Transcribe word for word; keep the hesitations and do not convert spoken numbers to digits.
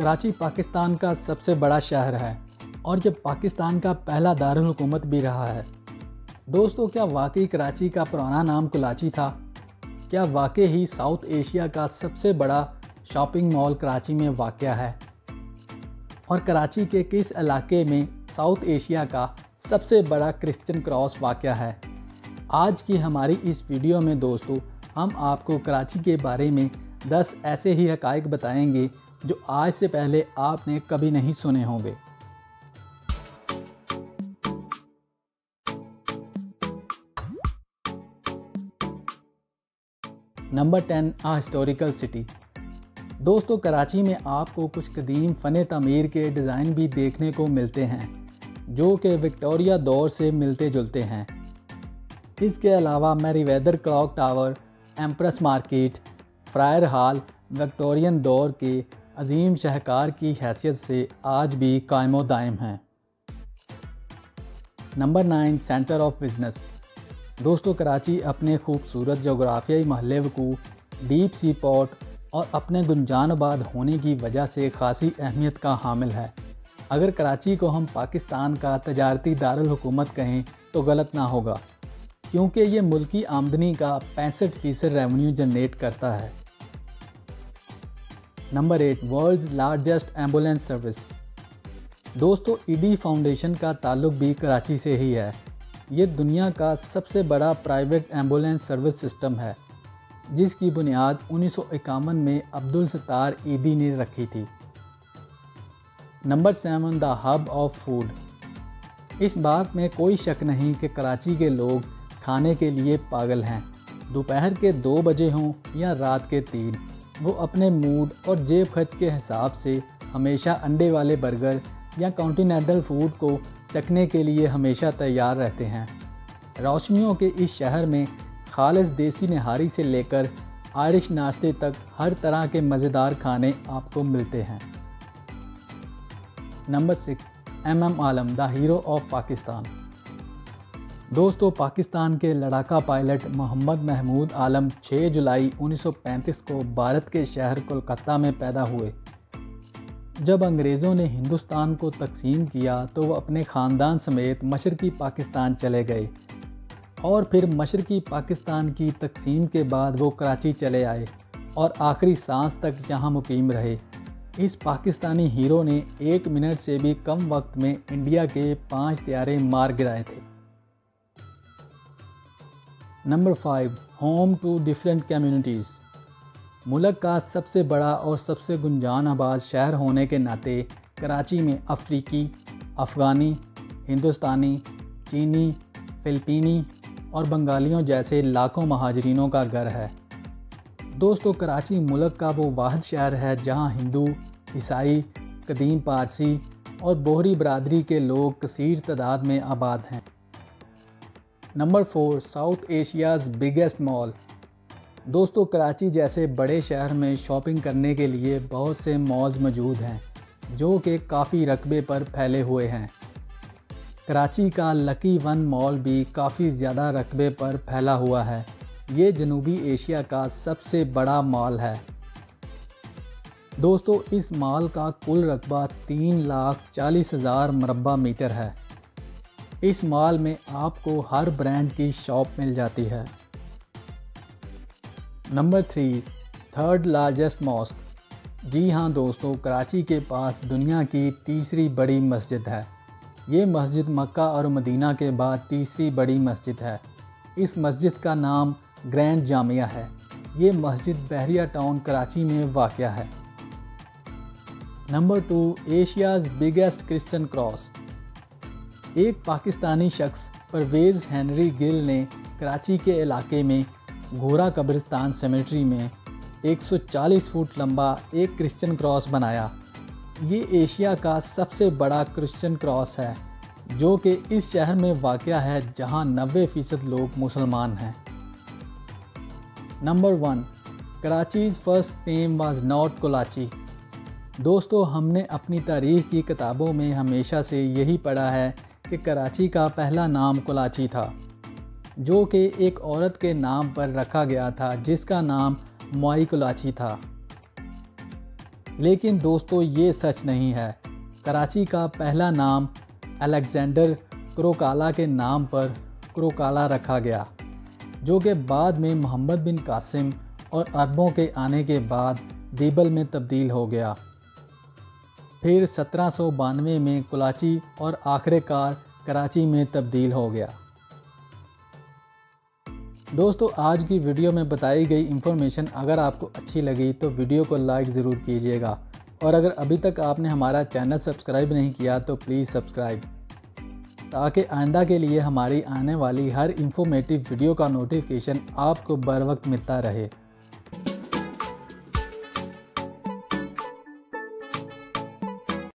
कराची पाकिस्तान का सबसे बड़ा शहर है और ये पाकिस्तान का पहला दारुल हुकूमत भी रहा है। दोस्तों, क्या वाकई कराची का पुराना नाम कराची था? क्या वाकई ही साउथ एशिया का सबसे बड़ा शॉपिंग मॉल कराची में वाक़या है? और कराची के किस इलाके में साउथ एशिया का सबसे बड़ा क्रिश्चियन क्रॉस वाक़या है? आज की हमारी इस वीडियो में दोस्तों हम आपको कराची के बारे में दस ऐसे ही हक़ाइक़ बताएंगे जो आज से पहले आपने कभी नहीं सुने होंगे। Number ten, a historical city. दोस्तों, कराची में आपको कुछ कदीम फ़न तमीर के डिज़ाइन भी देखने को मिलते हैं जो कि विक्टोरिया दौर से मिलते जुलते हैं। इसके अलावा Merewether clock tower, Empress market, Frere hall Victorian दौर के अजीम शहकार की हैसियत से आज भी कायमो दायम हैं। Number nine, centre of business. दोस्तों, कराची अपने खूबसूरत जोग्राफियाई महल वकू, डीप सी पोर्ट और अपने गुंजानबाद होने की वजह से खासी अहमियत का हामिल है। अगर कराची को हम पाकिस्तान का तजारती दारुल हुकूमत कहें तो गलत ना होगा, क्योंकि ये मुल्क की आमदनी का पैंसठ फीसद रेवन्यू जनरेट करता है। Number eight, world's largest ambulance service. दोस्तों, ईडी फाउंडेशन का ताल्लुक भी कराची से ही है। ये दुनिया का सबसे बड़ा प्राइवेट एम्बुलेंस सर्विस सिस्टम है जिसकी बुनियाद उन्नीस सौ इक्यावन में अब्दुल सत्तार ईदी ने रखी थी। Number seven, the hub of food. इस बात में कोई शक नहीं कि कराची के लोग खाने के लिए पागल हैं। दोपहर के दो बजे हों या रात के तीन, वो अपने मूड और जेब खर्च के हिसाब से हमेशा अंडे वाले बर्गर या कॉन्टिनेंटल फूड को चखने के लिए हमेशा तैयार रहते हैं। रोशनियों के इस शहर में खालिस देसी नहारी से लेकर आयरिश नाश्ते तक हर तरह के मज़ेदार खाने आपको मिलते हैं। Number six, M M Alam, the hero of Pakistan. दोस्तों, पाकिस्तान के लड़ाका पायलट मोहम्मद महमूद आलम छह जुलाई उन्नीस सौ पैंतीस को भारत के शहर कोलकाता में पैदा हुए। जब अंग्रेज़ों ने हिंदुस्तान को तकसीम किया तो वह अपने ख़ानदान समेत मशरक़ी पाकिस्तान चले गए और फिर मशरक़ी पाकिस्तान की तकसीम के बाद वो कराची चले आए और आखिरी सांस तक यहाँ मुकीम रहे। इस पाकिस्तानी हीरो ने एक मिनट से भी कम वक्त में इंडिया के पाँच त्यारे मार गिराए थे। Number five, home to different communities. मुल्क का सबसे बड़ा और सबसे गुंजान आबाद शहर होने के नाते कराची में अफ्रीकी, अफ़गानी, हिंदुस्तानी, चीनी, फ़िलिपीनी और बंगालियों जैसे लाखों महाजरीनों का घर है। दोस्तों, कराची मुल्क का वो वाहिद शहर है जहाँ हिंदू, ईसाई, कदीम पारसी और बोहरी बरादरी के लोग कसीर तादाद में आबाद हैं। Number four, South Asia's biggest mall. दोस्तों, कराची जैसे बड़े शहर में शॉपिंग करने के लिए बहुत से मॉल्स मौजूद हैं जो कि काफ़ी रकबे पर फैले हुए हैं। कराची का लकी वन मॉल भी काफ़ी ज़्यादा रकबे पर फैला हुआ है। ये जनूबी एशिया का सबसे बड़ा मॉल है। दोस्तों, इस मॉल का कुल रकबा तीन लाख चालीस हज़ार मरबा मीटर है। इस मॉल में आपको हर ब्रांड की शॉप मिल जाती है। Number three, third largest mosque. जी हाँ दोस्तों, कराची के पास दुनिया की तीसरी बड़ी मस्जिद है। ये मस्जिद मक्का और मदीना के बाद तीसरी बड़ी मस्जिद है। इस मस्जिद का नाम ग्रैंड जामिया है। ये मस्जिद बहरिया टाउन कराची में वाक़या है। Number two, Asia's biggest Christian cross. एक पाकिस्तानी शख्स परवेज़ हेनरी गिल ने कराची के इलाके में घोरा कब्रिस्तान सेमेट्री में एक सौ चालीस फुट लंबा एक क्रिश्चियन क्रॉस बनाया। ये एशिया का सबसे बड़ा क्रिश्चियन क्रॉस है जो कि इस शहर में वाक़या है जहां नब्बे फीसद लोग मुसलमान हैं। Number one, Karachi's first name was not Kolachi. दोस्तों, हमने अपनी तारीख़ की किताबों में हमेशा से यही पढ़ा है कि कराची का पहला नाम कोलाची था जो कि एक औरत के नाम पर रखा गया था जिसका नाम मौई कोलाची था। लेकिन दोस्तों ये सच नहीं है। कराची का पहला नाम अलेक्जेंडर क्रोकाला के नाम पर क्रोकाला रखा गया, जो कि बाद में मोहम्मद बिन कासिम और अरबों के आने के बाद दीबल में तब्दील हो गया। फिर सत्रह सौ बानवे में कुलाची और आखिरकार कराची में तब्दील हो गया। दोस्तों आज की वीडियो में बताई गई इन्फॉर्मेशन अगर आपको अच्छी लगी तो वीडियो को लाइक ज़रूर कीजिएगा, और अगर अभी तक आपने हमारा चैनल सब्सक्राइब नहीं किया तो प्लीज़ सब्सक्राइब, ताकि आइंदा के लिए हमारी आने वाली हर इंफॉर्मेटिव वीडियो का नोटिफिकेशन आपको बर वक्त मिलता रहे।